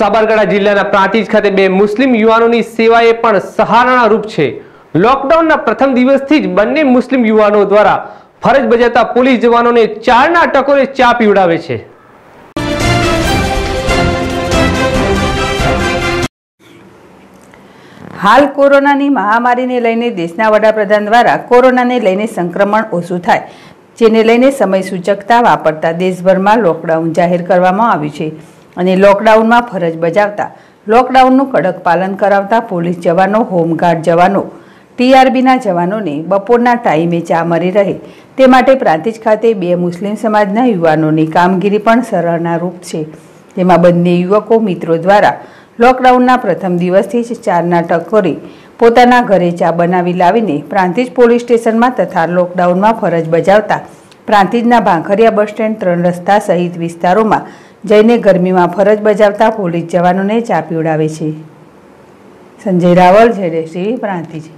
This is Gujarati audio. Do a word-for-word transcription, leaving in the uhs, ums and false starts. સાબરકાંઠા જિલ્લાના પ્રાંતિજ ખાતે બે મુસ્લિમ યુવાનોની સેવાએ પણ સહારાના રૂપ છે। લોકડાઉનના પ્રથમ દિવસથી જ બંને મુસ્લિમ યુવાનો દ્વારા ફરજ બજાવતા પોલીસ જવાનોને ચારના ટકોરે ચા પીવડાવે છે। હાલ કોરોનાની મહામારીને લઈને દેશના વડાપ્રધાન દ્વારા કોરોનાને લઈને સંક્રમણ ઓછું થાય જેને લઈને સમય સૂચકતા વાપરતા દેશભરમાં લોકડાઉન જાહેર કરવામાં આવ્યું છે અને લોકડાઉનમાં ફરજ બજાવતા લોકડાઉનનું કડક પાલન કરાવતા પોલીસ જવાનો, હોમગાર્ડ જવાનો, ટીઆરબીના જવાનોને બપોરના ટાઈમે ચા મળી રહે તે માટે પ્રાંતિજ ખાતે બે મુસ્લિમ સમાજના યુવાનોની કામગીરી પણ સરાહનારૂપ છે। તેમાં બંને યુવકો મિત્રો દ્વારા લોકડાઉનના પ્રથમ દિવસથી જ ચારના ટકોરે પોતાના ઘરે ચા બનાવી લાવીને પ્રાંતિજ પોલીસ સ્ટેશનમાં તથા લોકડાઉનમાં ફરજ બજાવતા પ્રાંતિજના ભાંખરિયા બસ સ્ટેન્ડ, ત્રણ રસ્તા સહિત વિસ્તારોમાં જઈને ગરમીમાં ફરજ બજાવતા પોલીસ જવાનોને ચા પીવડાવે છે। સંજય રાવલ, જયશ્રી, પ્રાંતિજ।